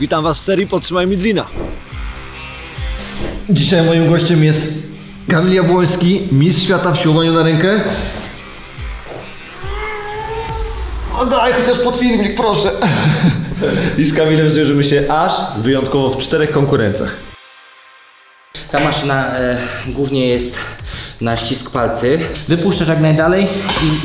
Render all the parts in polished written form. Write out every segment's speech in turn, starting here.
Witam Was w serii Podtrzymaj Mi Drina. Dzisiaj moim gościem jest Kamil Jabłoński, mistrz świata w siłowaniu na rękę. O, daj chociaż pod filmik, proszę. I z Kamilem zmierzymy się aż wyjątkowo w 4 konkurencjach. Ta maszyna głównie jest na ścisk palcy. Wypuszczasz jak najdalej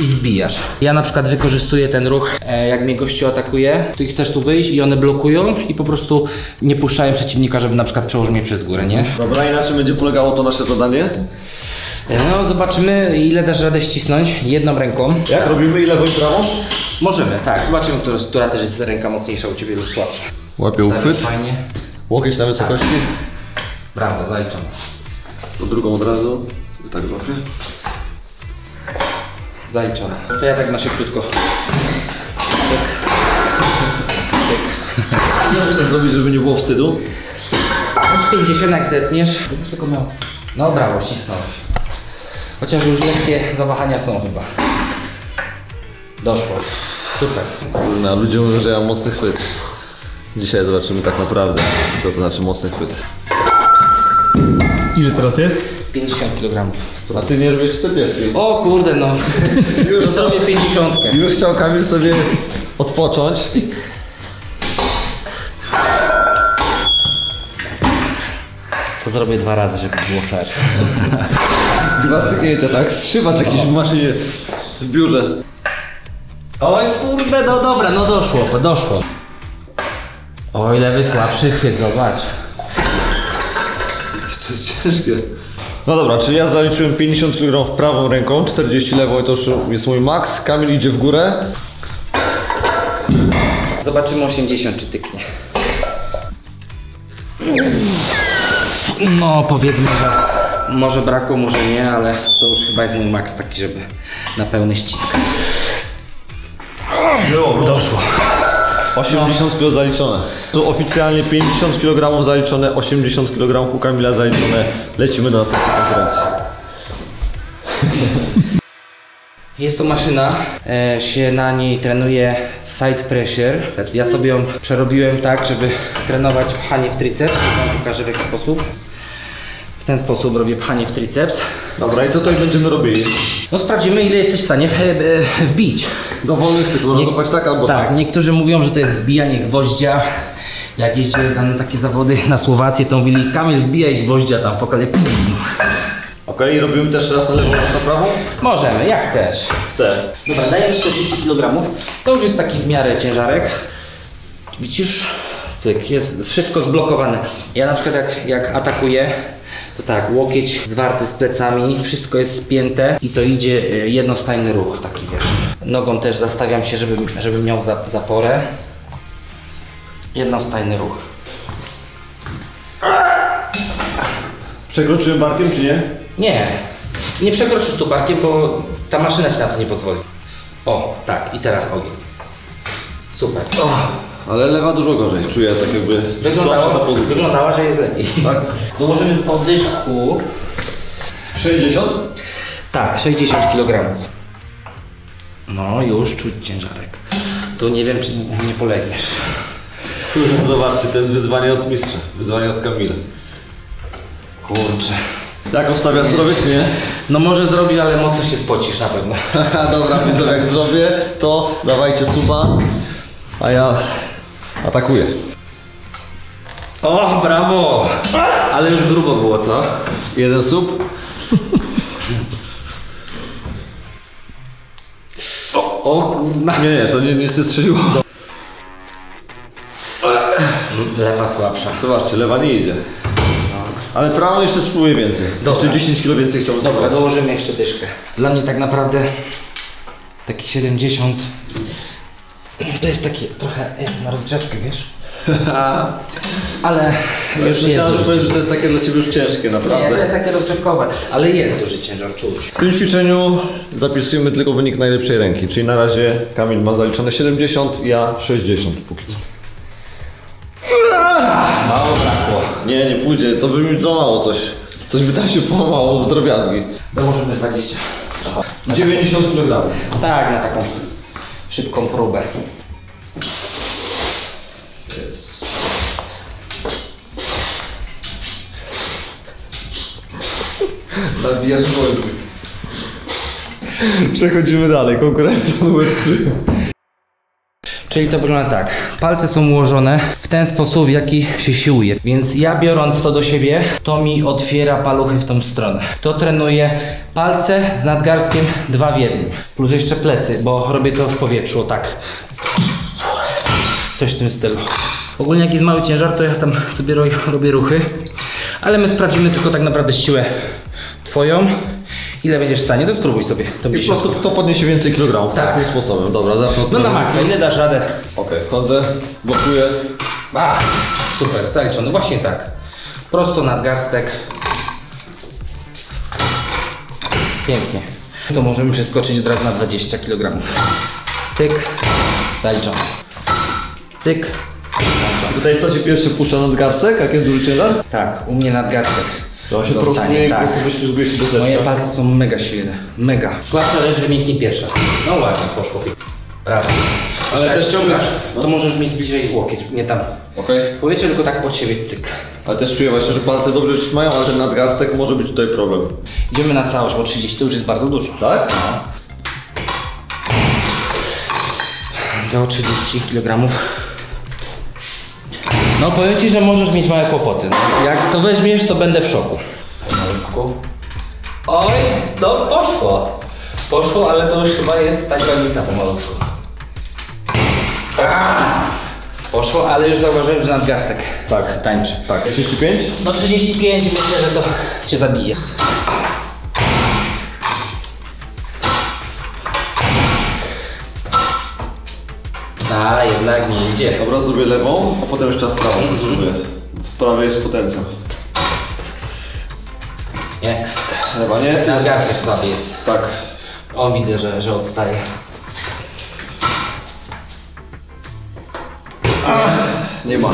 i zbijasz. Ja na przykład wykorzystuję ten ruch, jak mnie gościu atakuje, ty chcesz tu wyjść i one blokują i po prostu nie puszczają przeciwnika, żeby na przykład przełożył mnie przez górę, nie? Dobra, i na czym będzie polegało to nasze zadanie? No, zobaczymy, ile dasz radę ścisnąć jedną ręką. Jak robimy, i lewą i prawą? Możemy, tak. Zobaczymy, która też jest ręka mocniejsza u Ciebie lub słabsza. Łapię uchwyt. Fajnie. Łokieć na wysokości. Tak. Brawo, zaliczam. To drugą od razu. Tak złapię. Zaliczone. To ja tak na szybciutko. Tyk. Tyk. Co muszę zrobić, żeby nie było wstydu? No z 50 jak zetniesz. Już tylko miał. No brawo, ścisnąłeś. Chociaż już lekkie zawahania są chyba. Doszło. Super. No, ludzie mówią, że ja mam mocny chwyt. Dzisiaj zobaczymy tak naprawdę, co to znaczy mocny chwyt. Ile teraz jest? 50 kg. A ty nie robisz 40? O kurde, no. Już zrobię 50. Już chciał Kamil sobie odpocząć. To zrobię 2 razy, żeby było fair. 2 cyknięcia, tak? Strzybacz jakiś w maszynie, w biurze. Oj kurde, no dobra, no doszło. Oj, lewy słabszy chwyt, zobacz. To jest ciężkie. No dobra, czyli ja zaliczyłem 50 kg prawą ręką, 40 lewą i to już jest mój maks. Kamil idzie w górę. Zobaczymy 80 czy tyknie. No powiedzmy, że może brakło, może nie, ale to już chyba jest mój maks taki, żeby na pełny ścisk. Doszło. 80 kg zaliczone. To oficjalnie 50 kg zaliczone, 80 kg u Kamila zaliczone. Lecimy do następnej konkurencji. Jest to maszyna, się na niej trenuje side pressure. Ja sobie ją przerobiłem tak, żeby trenować pchanie w triceps. Wam pokażę w jaki sposób. W ten sposób robię pchanie w triceps. Dobra, i co tutaj będziemy robili? No sprawdzimy, ile jesteś w stanie wbić. Dowolny chwyt, można kopać tak albo tak. Tak, niektórzy mówią, że to jest wbijanie gwoździa. Jak jeździłem na takie zawody na Słowację, to mówili, Kamil, wbijaj gwoździa tam, pokażę. Okej, robimy też raz na lewo, raz na prawo? Możemy, jak chcesz. Chcę. Dobra, dajemy 40 kg. To już jest taki w miarę ciężarek. Widzisz? Cyk, jest wszystko zblokowane. Ja na przykład jak atakuję, to tak, łokieć zwarty z plecami, wszystko jest spięte i to idzie jednostajny ruch, taki wiesz. Nogą też zastawiam się, żebym miał zaporę. Jednostajny ruch. Przekroczyłem barkiem czy nie? Nie, nie przekroczysz tu barkiem, bo ta maszyna ci na to nie pozwoli. O, tak i teraz ogień. Super. O. Ale lewa dużo gorzej, czuję tak jakby... Wyglądała, że jest lepiej. Tak? Dołożymy po dyszku... 60? Tak, 60 kg. No już czuć ciężarek. Tu nie wiem, czy nie polegniesz. Kurwa, zobaczcie, to jest wyzwanie od mistrza, wyzwanie od Kamila. Kurczę. Jak wstawiasz, zrobić, nie? No może zrobić, ale mocno się spocisz na pewno. Dobra, widzę, jak zrobię, to dawajcie suba, a ja... Atakuje. O, brawo! Ale już grubo było, co? Jeden słup. O kurna. Nie, to nie się strzeliło. Lewa słabsza. Zobaczcie, lewa nie idzie. Ale prawą jeszcze spróbuję więcej. Jeszcze 10 kg więcej chciałbym. Dobra, dołożymy jeszcze dyszkę. Dla mnie tak naprawdę taki 70. To jest takie trochę na rozgrzewkę, wiesz? Ale ja już myślałem, że to jest takie dla Ciebie już ciężkie, naprawdę. Nie, to jest takie rozgrzewkowe, ale jest duży ciężar, czuć. W tym ćwiczeniu zapisujemy tylko wynik najlepszej ręki, czyli na razie Kamil ma zaliczone 70, ja 60 póki co. Mało brakło. Nie, nie pójdzie, to by mi za mało coś. Coś by tam się połamało w drobiazgi. Dołożymy 20. Aha. 90 kg. Tak, na taką szybką próbę. Nawijasz wojny. Przechodzimy dalej, konkurencja numer 3. Czyli to wygląda tak, palce są ułożone w ten sposób, w jaki się siłuje. Więc ja biorąc to do siebie, to mi otwiera paluchy w tą stronę. To trenuję palce z nadgarstkiem, dwa w jednym. Plus jeszcze plecy, bo robię to w powietrzu, o tak. Coś w tym stylu. Ogólnie jak jest mały ciężar, to ja tam sobie robię ruchy. Ale my sprawdzimy tylko tak naprawdę siłę twoją. Ile będziesz w stanie, to spróbuj sobie. To i po prostu to podniesie więcej kilogramów, tak. Takim sposobem. Dobra, zacznę od no na maksa, nie dasz radę. Okej, chodzę, blokuję. Ach, super, zaliczony, właśnie tak. Prosto nadgarstek. Pięknie. To możemy przeskoczyć od razu na 20 kg. Cyk, zaliczony. Cyk, zaliczony. Tutaj co się pierwszy puszcza, nadgarstek, jak jest duży ciężar? Tak, u mnie nadgarstek. To się prostuje, tak. Moje palce są mega silne, mega. Słabsza rzecz wymięknie pierwsza. No ładnie poszło. Brawo. Ale też ciągasz, no. To możesz mieć bliżej łokieć, nie tam. Okay. Powiecie tylko tak pod siebie, cyk. Ale też czuję właśnie, że palce dobrze trzymają, ale ten nadgarstek może być tutaj problem. Idziemy na całość, bo 30 to już jest bardzo dużo. Tak? No. Do 30 kg. No powiem ci, że możesz mieć małe kłopoty. Jak to weźmiesz, to będę w szoku. Oj, no poszło. Poszło, ale to już chyba jest ta granica pomalutku. Poszło, ale już zauważyłem, że nadgarstek. Tak, tańczy. Tak. 35? No 35, myślę, że to się zabije. A jednak nie idzie. Dobra, zrobię lewą, a potem jeszcze raz prawą. W prawej jest potencjał. Nie. Lewa nie? Nadgarstek słaby jest. Tak. On widzę, że odstaje. Nie ma.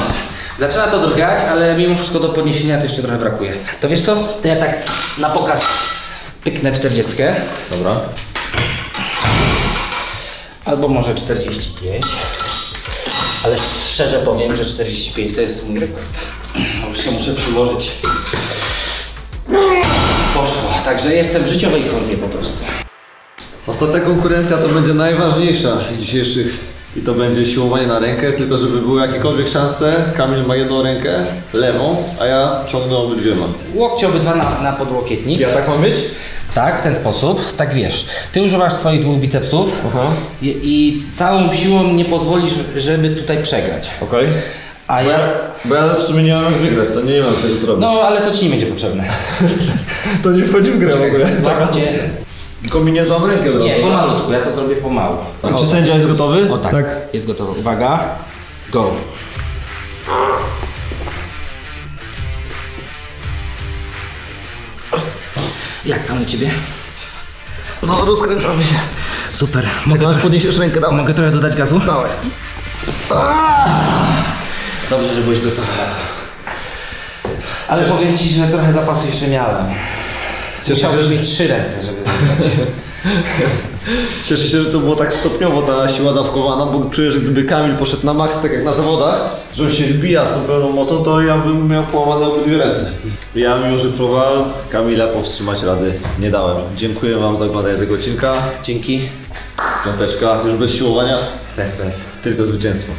Zaczyna to drgać, ale mimo wszystko do podniesienia to jeszcze trochę brakuje. To wiesz co? To ja tak na pokaz pyknę 40. Dobra. Albo może 45, ale szczerze powiem, że 45 to jest mój rekord. Już się muszę przyłożyć. Poszło, także jestem w życiowej formie po prostu. Ostatnia konkurencja to będzie najważniejsza z dzisiejszych. I to będzie siłowanie na rękę, tylko żeby były jakiekolwiek szanse, Kamil ma jedną rękę, lewą, a ja ciągnę obydwiema. Łokcie obydwa na podłokietnik. Ja tak mam mieć? Tak, w ten sposób, tak wiesz. Ty używasz swoich dwóch bicepsów. Aha. I całą siłą nie pozwolisz, żeby tutaj przegrać. Okej. Okay. A ja... Bo ja w sumie nie mam jak wygrać, co? Nie mam tego zrobić. No, ale to ci nie będzie potrzebne. To nie wchodzi w grę. Czekaj, w ogóle. Złapiecie. Tylko mi nie złam rękę. Nie, pomalutku, ja to zrobię pomału. Czy sędzia jest gotowy? O tak, tak, jest gotowy. Uwaga, go. Jak tam u ciebie? No, rozkręcamy się. Super. Mogę trochę... podniesiesz rękę, dawaj. Mogę trochę dodać gazu? Dawaj. Dobrze, że byłeś gotowy na to. Ale przecież... powiem ci, że trochę zapasu jeszcze miałem. Musiałbym mieć 3 ręce, żeby wygrać. Cieszę się, że to było tak stopniowo ta siła dawkowana, bo czuję, że gdyby Kamil poszedł na maks, tak jak na zawodach, że on się wbija z tą pełną mocą, to ja bym miał połamane obydwie ręce. Ja mimo, że próbowałem, Kamila powstrzymać rady nie dałem. Dziękuję wam za oglądanie tego odcinka. Dzięki. Piąteczka, już bez siłowania? Bez. Tylko zwycięstwo.